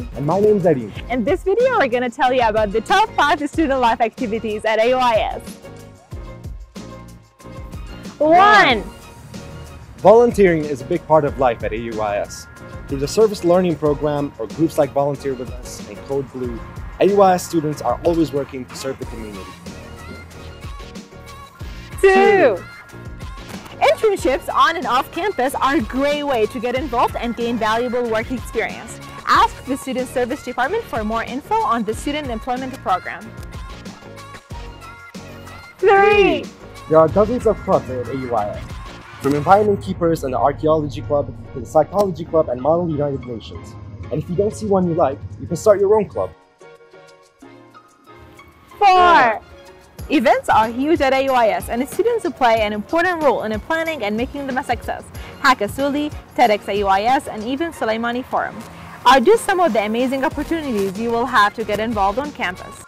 Shirin. And my name's Arif. And this video we're going to tell you about the top 5 student life activities at AUIS. 1. Volunteering is a big part of life at AUIS. Through the service learning program or groups like Volunteer With Us and Code Blue, AUIS students are always working to serve the community. 2. Internships on and off campus are a great way to get involved and gain valuable work experience. Ask the Student Service Department for more info on the Student Employment Program. 3. There are dozens of clubs at AUIS, from Environment Keepers and the Archaeology Club to the Psychology Club and Model United Nations. And if you don't see one you like, you can start your own club. 4. Events are huge at AUIS, and students play an important role in planning and making them a success. Hakasuli, TEDx AUIS, and even Sulaimani Forum are just some of the amazing opportunities you will have to get involved on campus.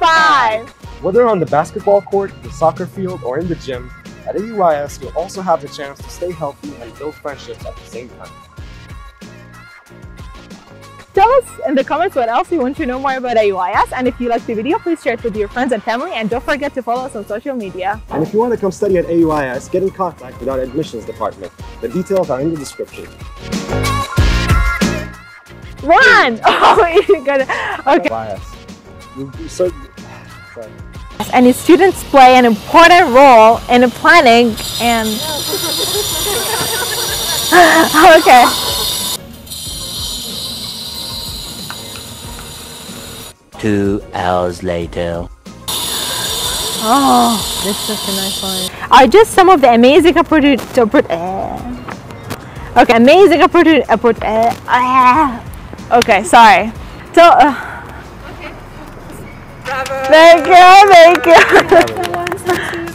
5. Whether on the basketball court, the soccer field, or in the gym, at AUIS you'll also have the chance to stay healthy and build friendships at the same time. Tell us in the comments what else you want to know more about AUIS, and if you liked the video, please share it with your friends and family, and don't forget to follow us on social media. And if you want to come study at AUIS, get in contact with our admissions department. The details are in the description. 1! Oh, you got it. Okay. AUIS. Sorry. And students play an important role in planning and... Okay. 2 hours later. Oh, this is such a nice one. Are just some of the amazing opportunities to put. Okay, sorry. So. Okay. Bravo. Thank you.